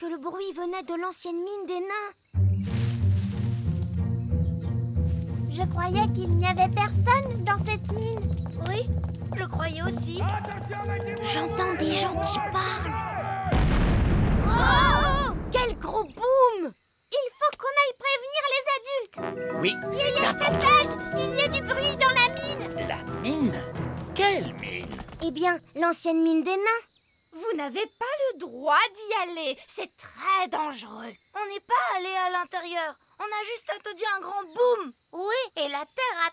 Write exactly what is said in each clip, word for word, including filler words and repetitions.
que le bruit venait de l'ancienne mine des nains. Je croyais qu'il n'y avait personne dans cette mine. Oui, je croyais aussi. J'entends des gens qui parlent. Oh! Quel gros boom! Il faut qu'on aille prévenir les adultes. Oui, c'est un passage. Il y a du bruit dans la mine. La mine? Quelle mine? Eh bien, l'ancienne mine des nains. Vous n'avez pas le droit d'y aller. C'est très dangereux. On n'est pas allé à l'intérieur. On a juste entendu un grand boom. Oui, et la terre a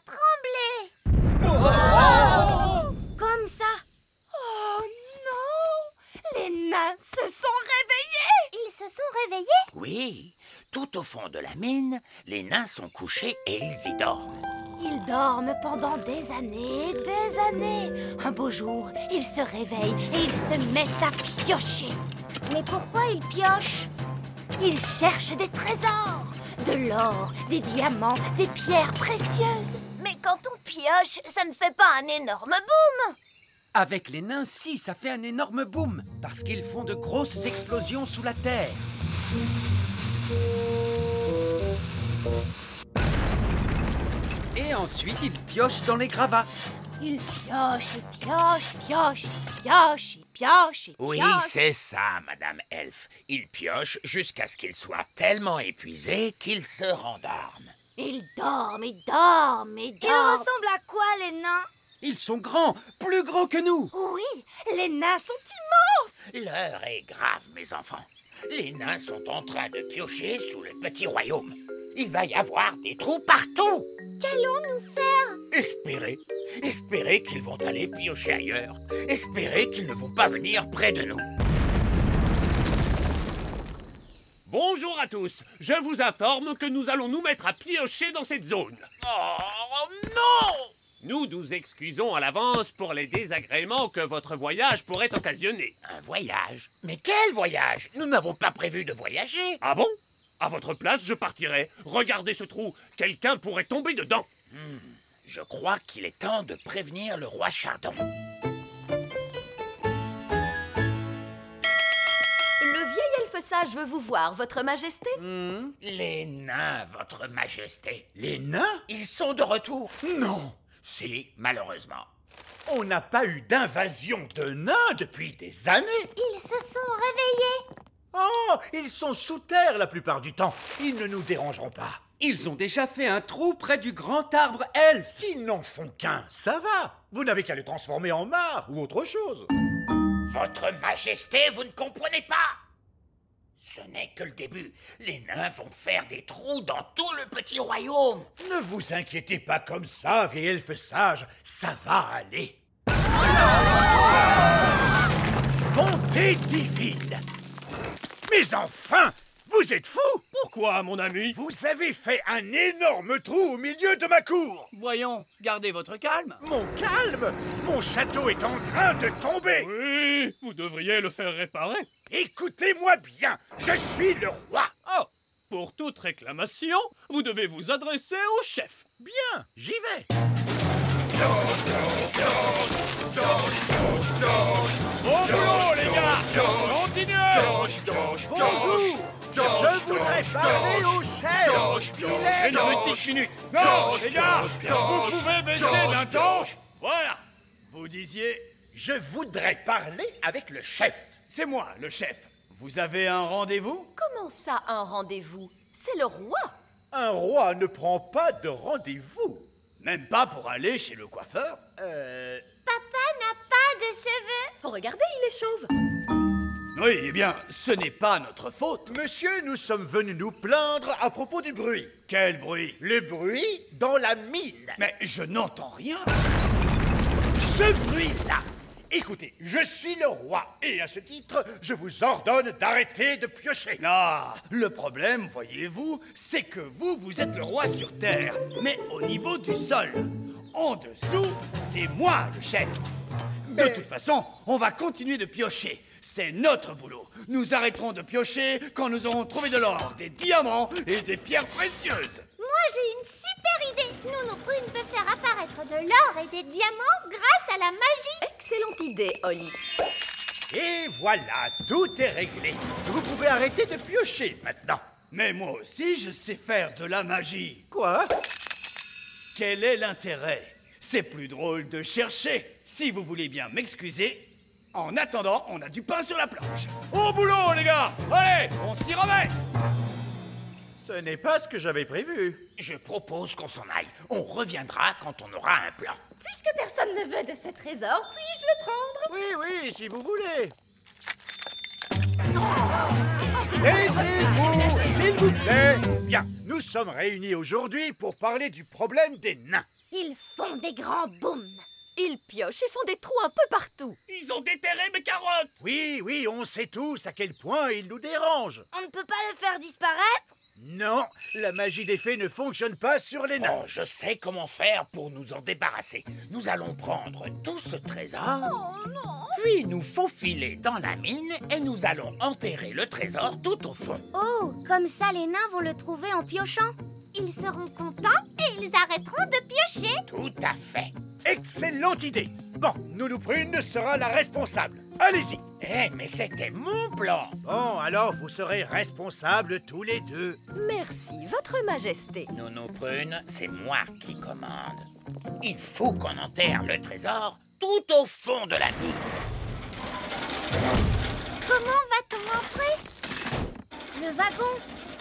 tremblé. Oh! Oh! Comme ça. Oh non! Les nains se sont réveillés. Ils se sont réveillés? Oui. Tout au fond de la mine, les nains sont couchés et ils y dorment. Ils dorment pendant des années et des années. Un beau jour, ils se réveillent et ils se mettent à piocher. Mais pourquoi ils piochent? Ils cherchent des trésors, de l'or, des diamants, des pierres précieuses. Mais quand on pioche, ça ne fait pas un énorme boom? Avec les nains, si, ça fait un énorme boom, parce qu'ils font de grosses explosions sous la terre. Et ensuite, ils piochent dans les gravats. Ils piochent, et piochent, piochent, piochent, et piochent, et piochent. Oui, c'est ça, Madame Elf. Ils piochent jusqu'à ce qu'ils soient tellement épuisés qu'ils se rendorment. Ils dorment, ils dorment, ils dorment. Ils ressemblent à quoi, les nains? Ils sont grands, plus grands que nous. Oui, les nains sont immenses. L'heure est grave, mes enfants. Les nains sont en train de piocher sous le petit royaume. Il va y avoir des trous partout. Qu'allons-nous faire? Espérez. Espérez qu'ils vont aller piocher ailleurs. Espérez qu'ils ne vont pas venir près de nous. Bonjour à tous. Je vous informe que nous allons nous mettre à piocher dans cette zone. Oh non! Nous nous excusons à l'avance pour les désagréments que votre voyage pourrait occasionner. Un voyage? Mais quel voyage? Nous n'avons pas prévu de voyager. Ah bon? À votre place, je partirai. Regardez ce trou. Quelqu'un pourrait tomber dedans. Hmm. Je crois qu'il est temps de prévenir le roi Chardon. Je veux vous voir, votre majesté. Mmh. Les nains, votre majesté. Les nains? Ils sont de retour. Non. Si, malheureusement. On n'a pas eu d'invasion de nains depuis des années. Ils se sont réveillés. Oh, ils sont sous terre la plupart du temps. Ils ne nous dérangeront pas. Ils ont déjà fait un trou près du grand arbre elfe. S'ils n'en font qu'un, ça va. Vous n'avez qu'à le transformer en mare ou autre chose. Votre majesté, vous ne comprenez pas. Ce n'est que le début. Les nains vont faire des trous dans tout le petit royaume. Ne vous inquiétez pas comme ça, vieil elfe sage. Ça va aller. Bonté divine! Mais enfin, vous êtes fou! Pourquoi, mon ami? Vous avez fait un énorme trou au milieu de ma cour. Voyons, gardez votre calme. Mon calme? Mon château est en train de tomber. Oui, vous devriez le faire réparer. Écoutez-moi bien, je suis le roi. Oh, pour toute réclamation, vous devez vous adresser au chef. Bien, j'y vais. Bon boulot, les gars. Continuez. Bonjour, je voudrais parler au chef. Il est... J'ai une petite minute. Non, les gars, vous pouvez baisser d'un ton. Voilà, vous disiez... Je voudrais parler avec le chef. C'est moi, le chef. Vous avez un rendez-vous? Comment ça, un rendez-vous? C'est le roi. Un roi ne prend pas de rendez-vous. Même pas pour aller chez le coiffeur. Euh... Papa n'a pas de cheveux. Regardez, il est chauve. Oui, eh bien, ce n'est pas notre faute. Monsieur, nous sommes venus nous plaindre à propos du bruit. Quel bruit? Le bruit dans la mine. Mais je n'entends rien. Ce bruit-là. Écoutez, je suis le roi, et à ce titre, je vous ordonne d'arrêter de piocher. Ah, le problème, voyez-vous, c'est que vous, vous êtes le roi sur Terre, mais au niveau du sol. En dessous, c'est moi le chef. Mais... De toute façon, on va continuer de piocher. C'est notre boulot. Nous arrêterons de piocher quand nous aurons trouvé de l'or, des diamants et des pierres précieuses. Moi, j'ai une super idée. Nounou Prune peut faire apparaître de l'or et des diamants grâce à la magie. Excellente idée, Oli. Et voilà, tout est réglé. Vous pouvez arrêter de piocher maintenant. Mais moi aussi, je sais faire de la magie. Quoi? Quel est l'intérêt? C'est plus drôle de chercher. Si vous voulez bien m'excuser. En attendant, on a du pain sur la planche. Au boulot, les gars! Allez, on s'y remet! Ce n'est pas ce que j'avais prévu. Je propose qu'on s'en aille. On reviendra quand on aura un plan. Puisque personne ne veut de ce trésor, puis-je le prendre? Oui, oui, si vous voulez. Laissez-vous, s'il vous plaît. Bien, nous sommes réunis aujourd'hui pour parler du problème des nains. Ils font des grands booms. Ils piochent et font des trous un peu partout. Ils ont déterré mes carottes. Oui, oui, on sait tous à quel point ils nous dérangent. On ne peut pas le faire disparaître? Non, la magie des fées ne fonctionne pas sur les nains. Oh, je sais comment faire pour nous en débarrasser. Nous allons prendre tout ce trésor. Oh non. Puis nous faufiler dans la mine et nous allons enterrer le trésor tout au fond. Oh, comme ça les nains vont le trouver en piochant. Ils seront contents et ils arrêteront de piocher. Tout à fait. Excellente idée. Bon, Nounou Prune sera la responsable. Allez-y. Eh, hey, mais c'était mon plan. Bon, alors vous serez responsables tous les deux. Merci, votre majesté. Nounou Prune, c'est moi qui commande. Il faut qu'on enterre le trésor tout au fond de la mine. Comment va-t-on entrer? Le wagon.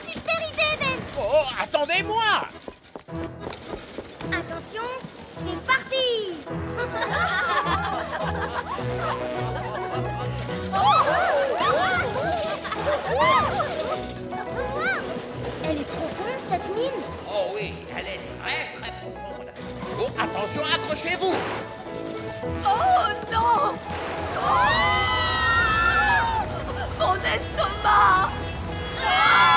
Super idée, Ben. Oh, attendez-moi. Attention, c'est parti. Elle est profonde, cette mine. Oh oui, elle est très très profonde. Bon, attention, accrochez-vous. Oh non. Oh, mon estomac. Ah.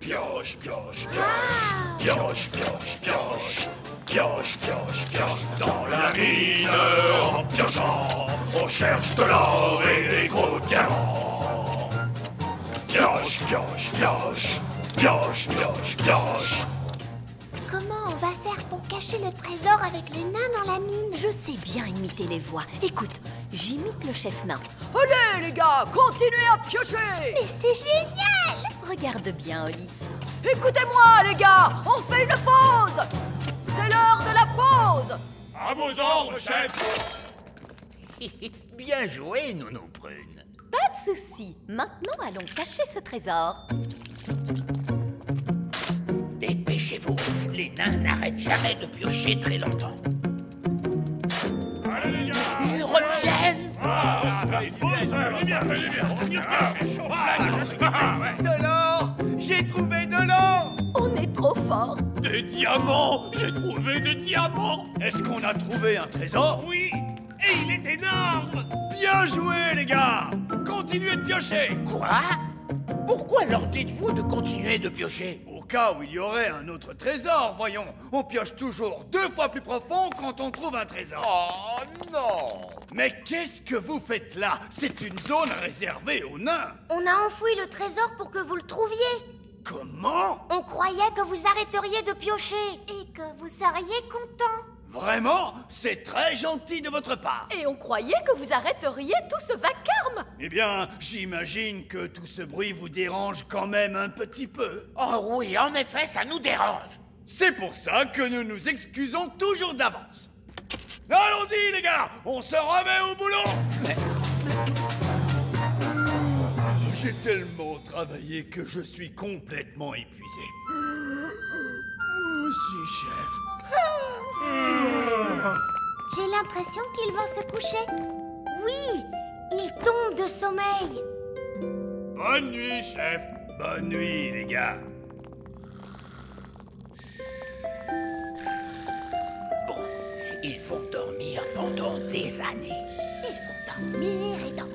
Pioche, pioche, pioche, ah. Pioche, pioche, pioche. Pioche, pioche, pioche, dans la mine, en piochant, on cherche de l'or et des gros diamants. Pioche, pioche, pioche, pioche, pioche, pioche. Comment on va faire pour cacher le trésor avec les nains dans la mine? Je sais bien imiter les voix. Écoute, j'imite le chef nain. Allez les gars, continuez à piocher. Mais c'est génial. Regarde bien, Oli. Écoutez-moi les gars, on fait une pause. C'est l'heure de la pause! À vos ordres, chef! Bien joué, Nounou Prune! Pas de souci. Maintenant, allons cacher ce trésor. Dépêchez-vous. Les nains n'arrêtent jamais de piocher très longtemps. Allez, les gars! Ils reviennent! Ah, allez, bien, allez, bien! De l'or! J'ai trouvé de l'or! On est trop fort. Des diamants! J'ai trouvé des diamants! Est-ce qu'on a trouvé un trésor? Oui! Et il est énorme! Bien joué, les gars! Continuez de piocher! Quoi? Pourquoi leur dites-vous de continuer de piocher? Au cas où il y aurait un autre trésor, voyons! On pioche toujours deux fois plus profond quand on trouve un trésor! Oh non! Mais qu'est-ce que vous faites là? C'est une zone réservée aux nains! On a enfoui le trésor pour que vous le trouviez! Comment? On croyait que vous arrêteriez de piocher. Et que vous seriez content. Vraiment? C'est très gentil de votre part. Et on croyait que vous arrêteriez tout ce vacarme. Eh bien, j'imagine que tout ce bruit vous dérange quand même un petit peu. Oh oui, en effet, ça nous dérange. C'est pour ça que nous nous excusons toujours d'avance. Allons-y, les gars. On se remet au boulot. Mais... j'ai tellement travaillé que je suis complètement épuisé. Moi aussi, chef. Ah. J'ai l'impression qu'ils vont se coucher. Oui, ils tombent de sommeil. Bonne nuit, chef. Bonne nuit, les gars. Bon, ils vont dormir pendant des années. Ils vont dormir et dormir.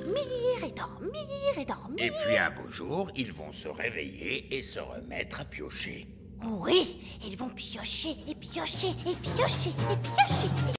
Et dormir et dormir. Et puis un beau jour, ils vont se réveiller et se remettre à piocher. Oui, ils vont piocher et piocher et piocher et piocher. Et...